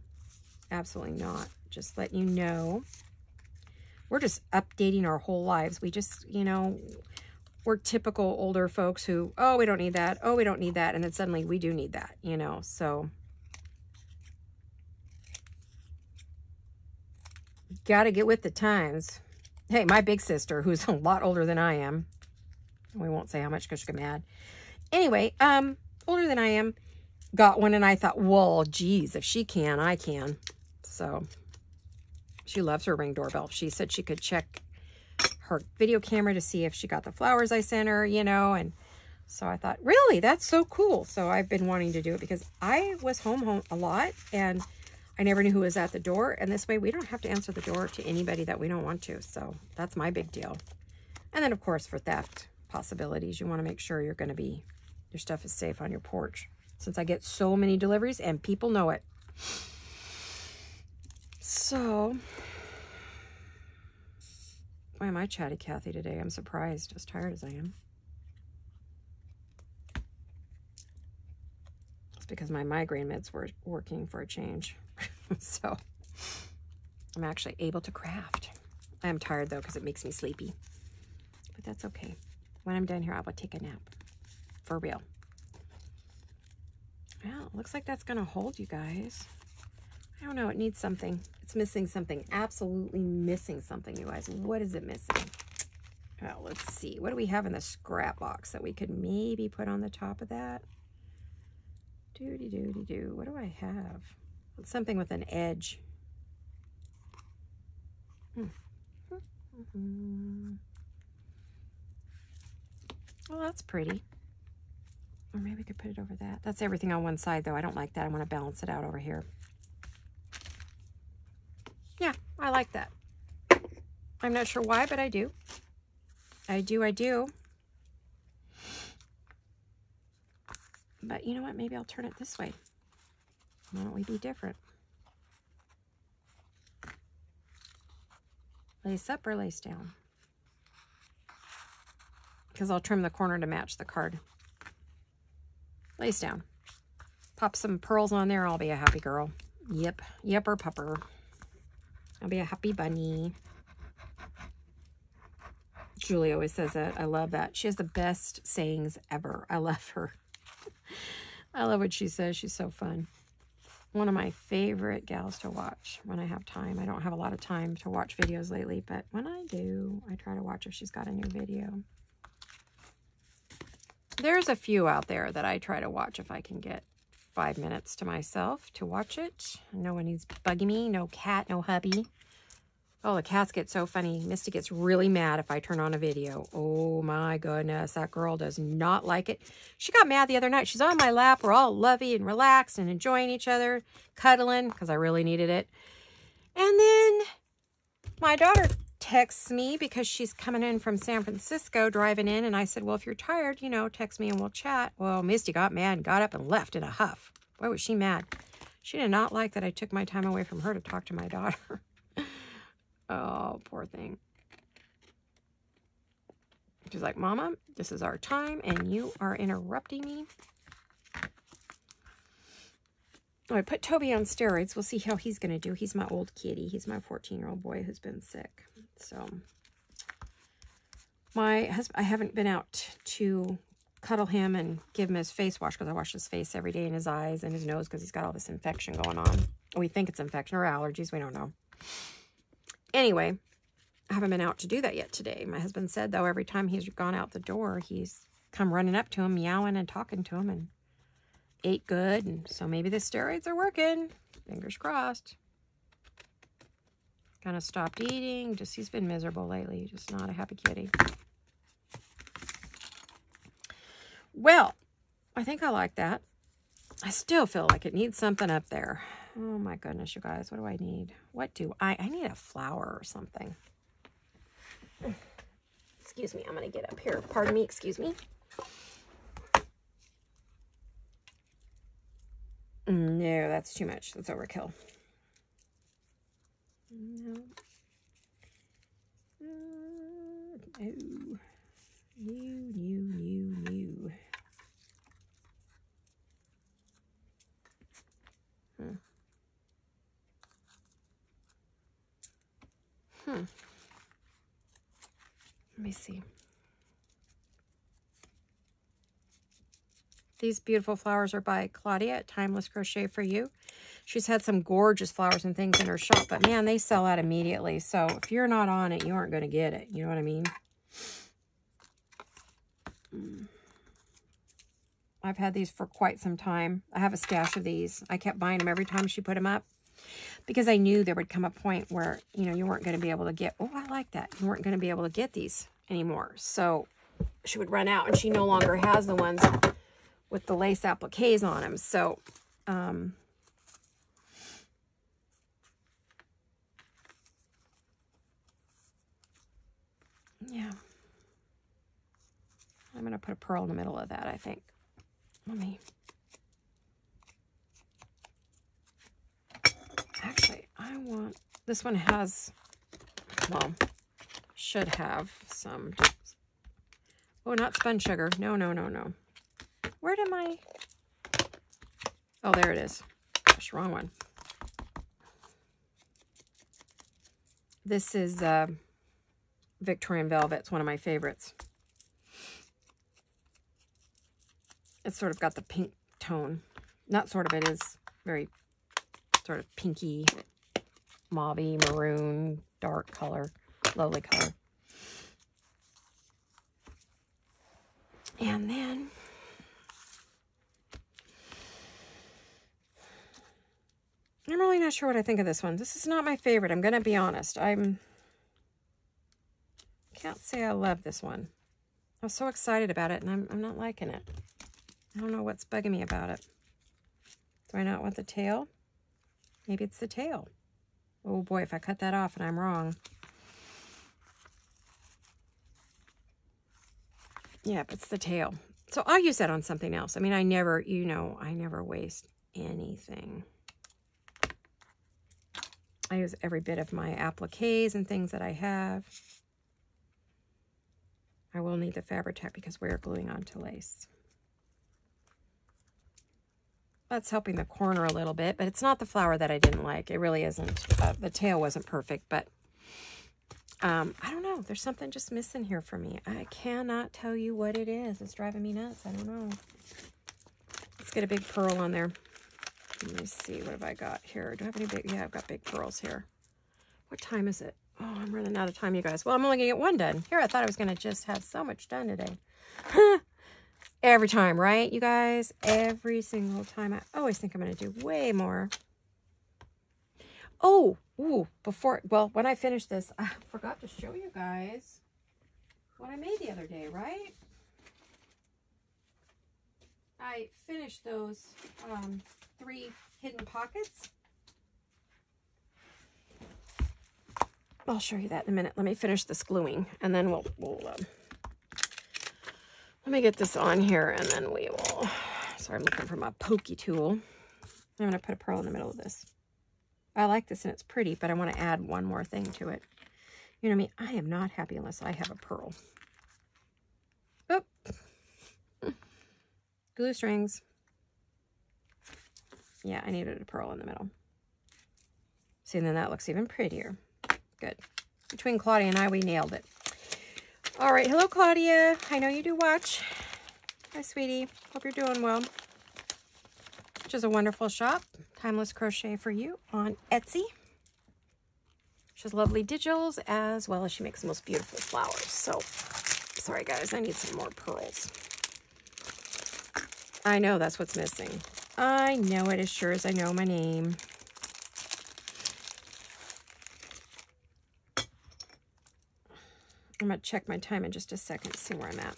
Absolutely not. Just let you know, we're just updating our whole lives. We just, you know, we're typical older folks who, oh, we don't need that. Oh, we don't need that. And then suddenly we do need that, you know, so. Got to get with the times. Hey, my big sister, who's a lot older than I am. We won't say how much because she'll get mad. Anyway, um, older than I am, got one and I thought, well, geez, if she can, I can. So. She loves her Ring doorbell. She said she could check her video camera to see if she got the flowers I sent her, you know, and so I thought, really, that's so cool. So I've been wanting to do it because I was home home a lot and I never knew who was at the door. And this way we don't have to answer the door to anybody that we don't want to. So that's my big deal. And then of course for theft possibilities, you want to make sure you're going to be, your stuff is safe on your porch since I get so many deliveries and people know it. So, why am I chatty Kathy today? I'm surprised, as tired as I am. It's because my migraine meds were working for a change. So, I'm actually able to craft. I'm tired though, because it makes me sleepy. But that's okay. When I'm done here, I will take a nap. For real. Well, looks like that's gonna hold you guys. I don't know, it needs something. It's missing something, absolutely missing something, you guys. What is it missing? Oh, let's see. What do we have in the scrap box that we could maybe put on the top of that? Doody-doody-doo. What do I have? It's something with an edge. Mm-hmm. Well, that's pretty. Or maybe we could put it over that. That's everything on one side, though. I don't like that. I want to balance it out over here. Yeah, I like that. I'm not sure why, but I do. I do, I do. But you know what? Maybe I'll turn it this way. Why don't we be different? Lace up or lace down? Because I'll trim the corner to match the card. Lace down. Pop some pearls on there. I'll be a happy girl. Yep. Yep or pupper. I'll be a happy bunny. Julie always says that. I love that. She has the best sayings ever. I love her. I love what she says. She's so fun. One of my favorite gals to watch when I have time. I don't have a lot of time to watch videos lately, but when I do, I try to watch if she's got a new video. There's a few out there that I try to watch if I can get five minutes to myself to watch it. No one needs bugging me. No cat, no hubby. Oh, the cats get so funny. Misty gets really mad if I turn on a video. Oh my goodness, that girl does not like it. She got mad the other night. She's on my lap. We're all lovey and relaxed and enjoying each other, cuddling, because I really needed it. And then my daughter texts me because she's coming in from San Francisco, driving in, and I said, well, if you're tired, you know, text me and we'll chat. Well, Misty got mad, got up and left in a huff. Why was she mad? She did not like that I took my time away from her to talk to my daughter. Oh, poor thing. She's like, Mama, this is our time and you are interrupting me. Oh, I put Toby on steroids. We'll see how he's going to do. He's my old kitty. He's my fourteen-year-old boy who's been sick. So my husband, I haven't been out to cuddle him and give him his face wash because I wash his face every day and his eyes and his nose because he's got all this infection going on. We think it's infection or allergies. We don't know. Anyway, I haven't been out to do that yet today. My husband said, though, every time he's gone out the door, he's come running up to him, meowing and talking to him, and ate good. And so maybe the steroids are working. Fingers crossed. Kind of stopped eating. Just he's been miserable lately. Just not a happy kitty. Well, I think I like that. I still feel like it needs something up there. Oh my goodness, you guys, what do I need? What do I, I need a flower or something. Excuse me, I'm gonna get up here. Pardon me, excuse me. No, that's too much, that's overkill. No. Uh, no, new, new, new, new. Huh. Hmm. Let me see. These beautiful flowers are by Claudia at Timeless Crochet For You. She's had some gorgeous flowers and things in her shop, but man, they sell out immediately. So if you're not on it, you aren't going to get it. You know what I mean? I've had these for quite some time. I have a stash of these. I kept buying them every time she put them up, because I knew there would come a point where, you know, you weren't going to be able to get, oh, I like that. You weren't going to be able to get these anymore. So she would run out, and she no longer has the ones with the lace appliques on them. So, um, yeah. I'm going to put a pearl in the middle of that, I think. Let me... Actually, I want, this one has, well, should have some, oh, not spun sugar. No, no, no, no. Where did my, oh, there it is. Gosh, wrong one. This is uh, Victorian Velvet. It's one of my favorites. It's sort of got the pink tone. Not sort of, it is very sort of pinky, mauvey, maroon, dark color. Lovely color. And then I'm really not sure what I think of this one. This is not my favorite. I'm going to be honest. I'm can't say I love this one. I was so excited about it, and I'm, I'm not liking it. I don't know what's bugging me about it. Do I not want the tail? Maybe it's the tail. Oh boy, if I cut that off and I'm wrong. Yep, it's the tail. So I'll use that on something else. I mean, I never, you know, I never waste anything. I use every bit of my appliques and things that I have. I will need the Fabri-Tac because we're gluing onto lace. That's helping the corner a little bit, but it's not the flower that I didn't like. It really isn't. Uh, the tail wasn't perfect, but um, I don't know. There's something just missing here for me. I cannot tell you what it is. It's driving me nuts. I don't know. Let's get a big pearl on there. Let me see. What have I got here? Do I have any big? Yeah, I've got big pearls here. What time is it? Oh, I'm running out of time, you guys. Well, I'm only going to get one done. Here, I thought I was going to just have so much done today. Every time, right, you guys? Every single time. I always think I'm going to do way more. Oh, ooh, before, well, when I finish this, I forgot to show you guys what I made the other day, right? I finished those um, three hidden pockets. I'll show you that in a minute. Let me finish this gluing, and then we'll, we'll um, let me get this on here, and then we will. Sorry, I'm looking for my pokey tool. I'm going to put a pearl in the middle of this. I like this, and it's pretty, but I want to add one more thing to it. You know me, I am not happy unless I have a pearl. Oop. Glue strings. Yeah, I needed a pearl in the middle. See, and then that looks even prettier. Good. Between Claudia and I, we nailed it. All right. Hello, Claudia. I know you do watch. Hi, sweetie. Hope you're doing well. Which is a wonderful shop. Timeless Crochet For You on Etsy. She has lovely digitals as well as she makes the most beautiful flowers. So, sorry, guys. I need some more pearls. I know that's what's missing. I know it as sure as I know my name. I'm going to check my time in just a second to see where I'm at.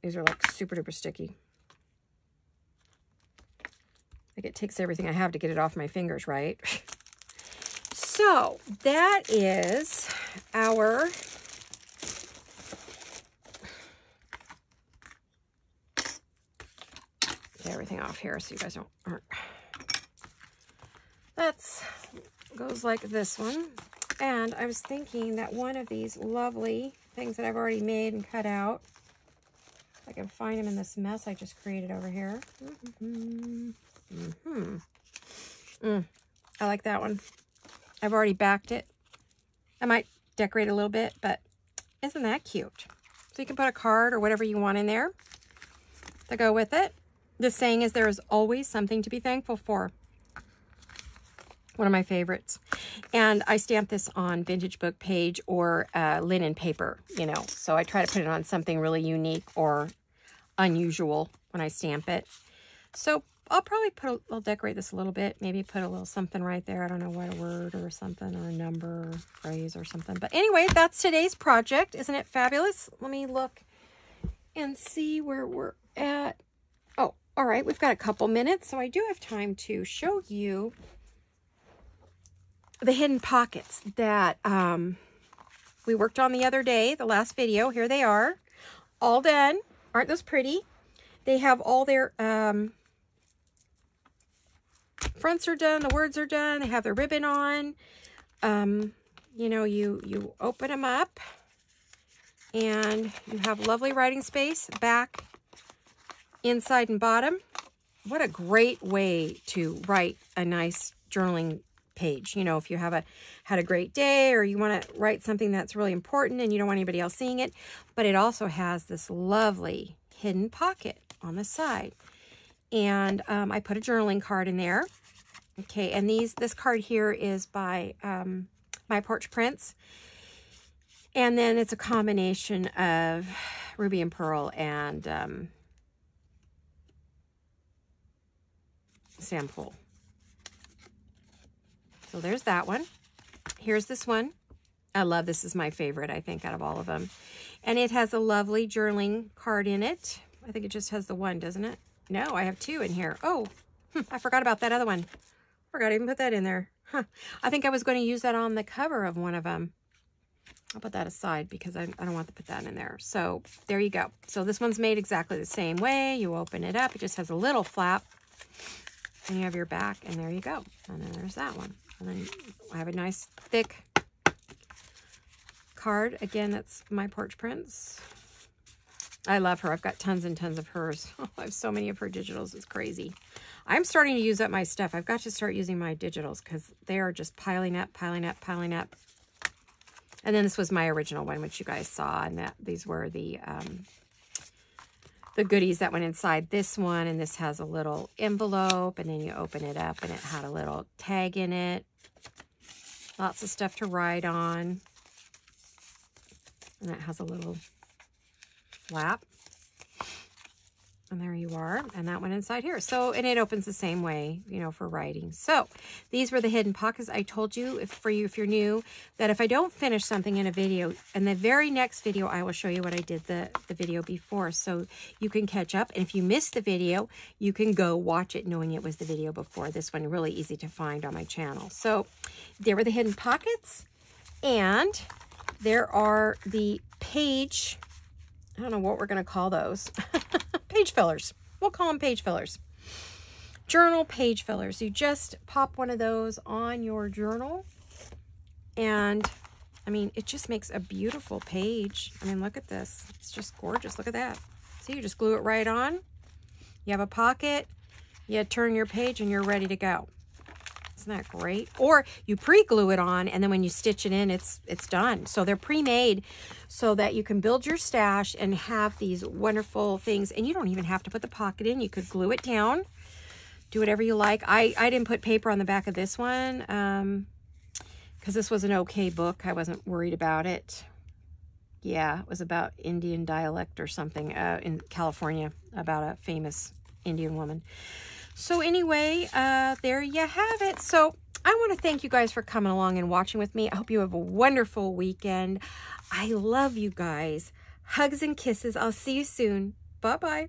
These are like super duper sticky. Like it takes everything I have to get it off my fingers, right? So that is our... everything off here so you guys don't aren't. That's goes like this one, and I was thinking that one of these lovely things that I've already made and cut out, if I can find them in this mess I just created over here. Mm-hmm. Mm-hmm. Mm. I like that one. I've already backed it. I might decorate a little bit, but isn't that cute? So you can put a card or whatever you want in there to go with it. The saying is there is always something to be thankful for. One of my favorites. And I stamp this on vintage book page or uh, linen paper, you know. So I try to put it on something really unique or unusual when I stamp it. So I'll probably put, a, I'll decorate this a little bit. Maybe put a little something right there. I don't know what, a word or something or a number or phrase or something. But anyway, that's today's project. Isn't it fabulous? Let me look and see where we're at. All right, we've got a couple minutes, so I do have time to show you the hidden pockets that um, we worked on the other day, the last video. Here they are, all done. Aren't those pretty? They have all their um, fronts are done, the words are done, they have their ribbon on. Um, you know, you, you open them up, and you have lovely writing space back, inside and bottom. What a great way to write a nice journaling page. You know, if you have a had a great day or you want to write something that's really important and you don't want anybody else seeing it. But it also has this lovely hidden pocket on the side. And um, I put a journaling card in there. Okay, and these this card here is by um, My Porch Prints. And then it's a combination of Ruby and Pearl and um, Sam Poole. So there's that one. Here's this one. I love this. Is my favorite, I think, out of all of them. And it has a lovely journaling card in it. I think it just has the one, doesn't it? No, I have two in here. Oh, hm, I forgot about that other one. Forgot I even put that in there. Huh. I think I was going to use that on the cover of one of them. I'll put that aside because I, I don't want to put that in there. So there you go. So this one's made exactly the same way. You open it up. It just has a little flap. And you have your back. And there you go. And then there's that one. And then I have a nice thick card. Again, that's My Porch Prints. I love her. I've got tons and tons of hers. Oh, I have so many of her digitals. It's crazy. I'm starting to use up my stuff. I've got to start using my digitals because they are just piling up, piling up, piling up. And then this was my original one, which you guys saw, and that these were the um, the goodies that went inside this one. And this has a little envelope, and then you open it up, and it had a little tag in it. Lots of stuff to write on, and it has a little flap. And there you are, and that went inside here. So, and it opens the same way, you know, for writing. So these were the hidden pockets. I told you, if for you, if you're new, that if I don't finish something in a video, in the very next video, I will show you what I did the, the video before. So you can catch up. And if you missed the video, you can go watch it knowing it was the video before. This one really easy to find on my channel. So there were the hidden pockets, and there are the page, I don't know what we're going to call those. Page fillers. We'll call them page fillers. Journal page fillers. You just pop one of those on your journal. And, I mean, it just makes a beautiful page. I mean, look at this. It's just gorgeous. Look at that. See, you just glue it right on. You have a pocket. You turn your page and you're ready to go. Isn't that great? Or you pre-glue it on, and then when you stitch it in, it's it's done. So they're pre-made so that you can build your stash and have these wonderful things. And you don't even have to put the pocket in. You could glue it down, do whatever you like. I, I didn't put paper on the back of this one um, because this was an okay book. I wasn't worried about it. Yeah, it was about Indian dialect or something uh, in California, about a famous Indian woman. So anyway, uh, there you have it. So I want to thank you guys for coming along and watching with me. I hope you have a wonderful weekend. I love you guys. Hugs and kisses. I'll see you soon. Bye-bye.